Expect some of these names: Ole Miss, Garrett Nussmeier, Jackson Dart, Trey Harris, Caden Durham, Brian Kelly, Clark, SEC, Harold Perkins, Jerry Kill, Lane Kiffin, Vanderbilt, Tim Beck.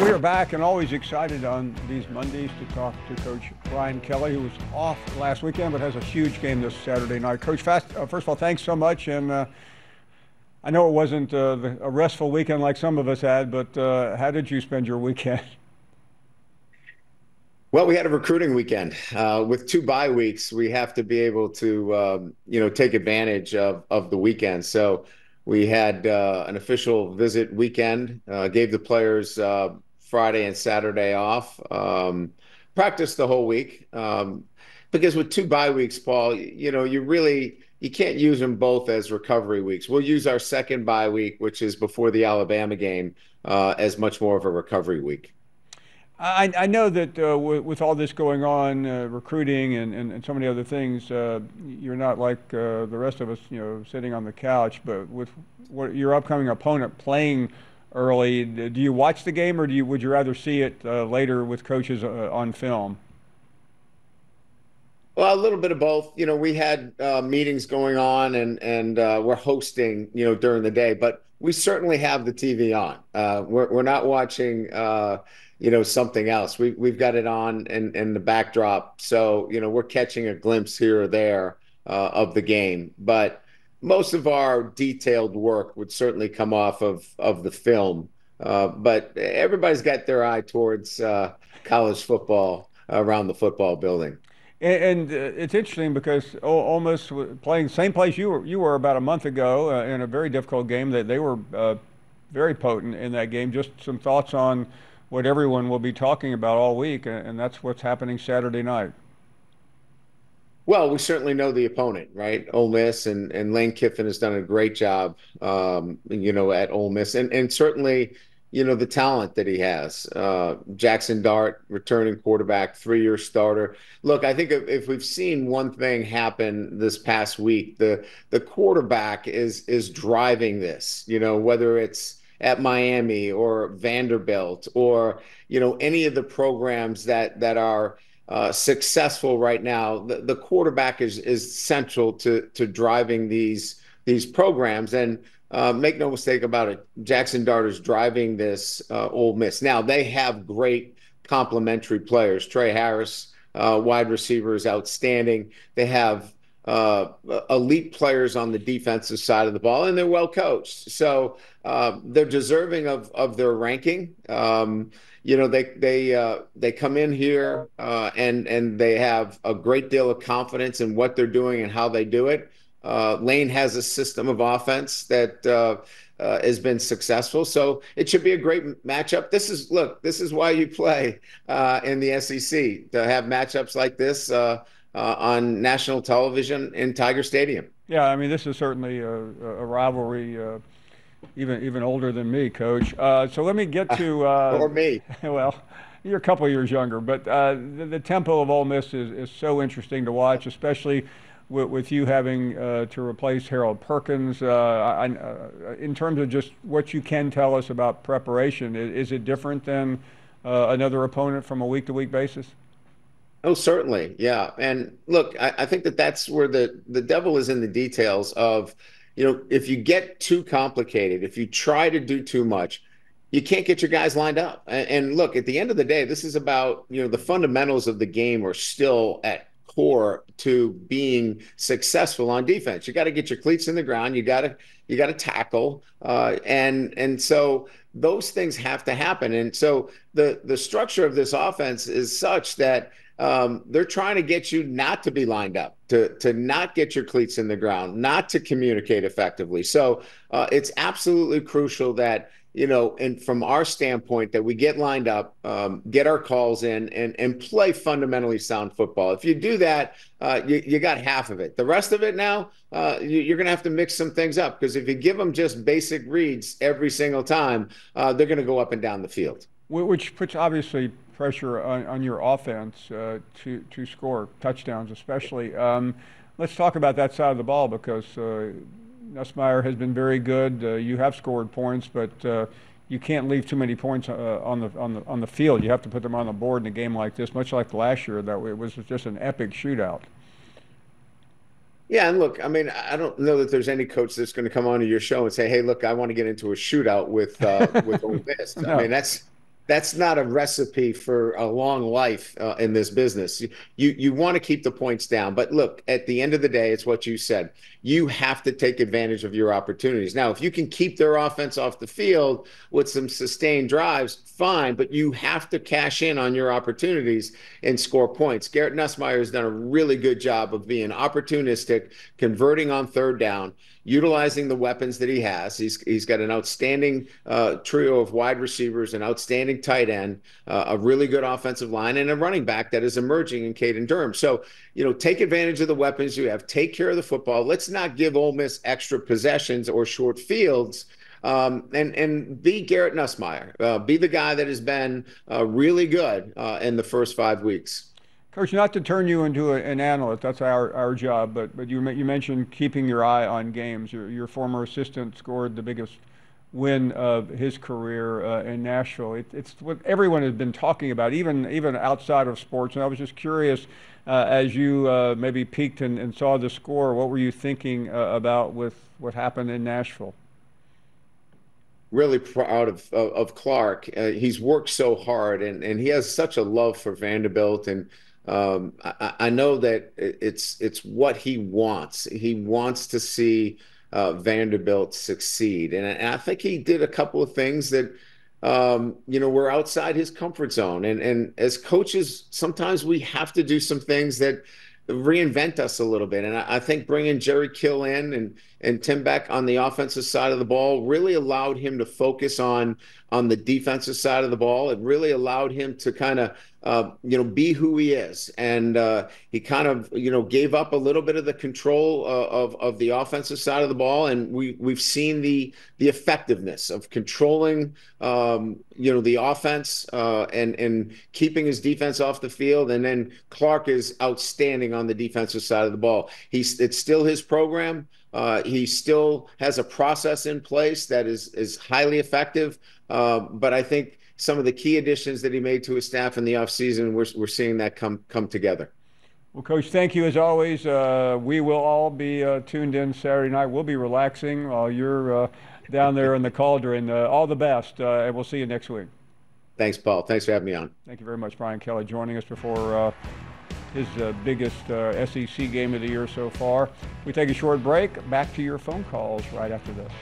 We are back and always excited on these Mondays to talk to Coach Brian Kelly, who was off last weekend but has a huge game this Saturday night. Coach, first of all, thanks so much. And I know it wasn't a restful weekend like some of us had, but how did you spend your weekend? Well, we had a recruiting weekend. With two bye weeks, we have to be able to, take advantage of the weekend. So we had an official visit weekend, gave the players Friday and Saturday off, practiced the whole week. Because with two bye weeks, Paul, you can't use them both as recovery weeks. We'll use our second bye week, which is before the Alabama game, as much more of a recovery week. I know that with all this going on, recruiting and so many other things, you're not like the rest of us, sitting on the couch. But with your upcoming opponent playing early, do you watch the game, or would you rather see it later with coaches on film? Well, a little bit of both. We had meetings going on, and we're hosting, during the day. But we certainly have the TV on. We're not watching. Something else. We've got it on in the backdrop, so we're catching a glimpse here or there of the game. But most of our detailed work would certainly come off of the film. But everybody's got their eye towards college football around the football building. And it's interesting because Ole Miss playing the same place you were about a month ago in a very difficult game. That they were very potent in that game. Just some thoughts on what everyone will be talking about all week, and that's what's happening Saturday night. Well, we certainly know the opponent, right? Ole Miss, and Lane Kiffin has done a great job, at Ole Miss, and certainly, the talent that he has. Jackson Dart, returning quarterback, three-year starter. Look, I think if we've seen one thing happen this past week, the quarterback is driving this, whether it's at Miami or Vanderbilt or, any of the programs that are successful right now. The quarterback is central to driving these programs. And make no mistake about it, Jackson Dart is driving this Ole Miss. Now, they have great complementary players. Trey Harris, wide receiver, is outstanding. They have elite players on the defensive side of the ball, and they're well coached. So they're deserving of their ranking. They come in here and they have a great deal of confidence in what they're doing and how they do it. Lane has a system of offense that has been successful, so it should be a great matchup. This is why you play in the SEC, to have matchups like this on national television in Tiger Stadium. Yeah, I mean, this is certainly a rivalry even older than me, Coach. So let me get to... or me. Well, you're a couple years younger, but the tempo of Ole Miss is so interesting to watch, especially with you having to replace Harold Perkins. In terms of just what you can tell us about preparation, is it different than another opponent from a week-to-week basis? Oh, certainly. Yeah. And look, I think that's where the devil is in the details of, if you get too complicated, if you try to do too much, you can't get your guys lined up. And look, at the end of the day, this is about, the fundamentals of the game are still at core to being successful on defense. You got to get your cleats in the ground. You got to tackle. And so those things have to happen. And so the structure of this offense is such that they're trying to get you not to be lined up, to not get your cleats in the ground, not to communicate effectively. So it's absolutely crucial that, and from our standpoint, that we get lined up, get our calls in, and play fundamentally sound football. If you do that, you got half of it. The rest of it now, you're going to have to mix some things up, because if you give them just basic reads every single time, they're going to go up and down the field. Which puts, obviously, pressure on your offense to score touchdowns, especially. Let's talk about that side of the ball, because Nussmeier has been very good. You have scored points, but you can't leave too many points on the field. You have to put them on the board in a game like this, much like last year. That it was just an epic shootout. Yeah, and look, I mean, I don't know that there's any coach that's going to come onto your show and say, "Hey, look, I want to get into a shootout with Ole Miss." No. I mean, that's. that's not a recipe for a long life in this business. You want to keep the points down. But look, at the end of the day, it's what you said. You have to take advantage of your opportunities. Now, if you can keep their offense off the field with some sustained drives, fine. But you have to cash in on your opportunities and score points. Garrett Nussmeier has done a really good job of being opportunistic, converting on third down, utilizing the weapons that he has. He's got an outstanding trio of wide receivers, an outstanding tight end, a really good offensive line, and a running back that is emerging in Caden Durham. So, you know, take advantage of the weapons you have. Take care of the football. Let's not give Ole Miss extra possessions or short fields. And be Garrett Nussmeier. Be the guy that has been really good in the first 5 weeks. Coach, not to turn you into an analyst, that's our job, but you mentioned keeping your eye on games. Your former assistant scored the biggest win of his career in Nashville. It's what everyone has been talking about, even outside of sports. And I was just curious, as you maybe peeked and saw the score, what were you thinking about with what happened in Nashville? Really proud of Clark. He's worked so hard, and he has such a love for Vanderbilt, and I know that it's what he wants. He wants to see Vanderbilt succeed, and I think he did a couple of things that were outside his comfort zone. And as coaches, sometimes we have to do some things that reinvent us a little bit. And I think bringing Jerry Kill in and Tim Beck on the offensive side of the ball really allowed him to focus on the defensive side of the ball. It really allowed him to kind of, be who he is. And he kind of, gave up a little bit of the control of the offensive side of the ball. And we've seen the effectiveness of controlling, the offense and keeping his defense off the field. And then Clark is outstanding on the defensive side of the ball. It's still his program. He still has a process in place that is highly effective. But I think some of the key additions that he made to his staff in the offseason, we're seeing that come together. Well, Coach, thank you as always. We will all be tuned in Saturday night. We'll be relaxing while you're down there in the Cauldron. All the best, and we'll see you next week. Thanks, Paul. Thanks for having me on. Thank you very much, Brian Kelly, joining us before his biggest SEC game of the year so far. We take a short break. Back to your phone calls right after this.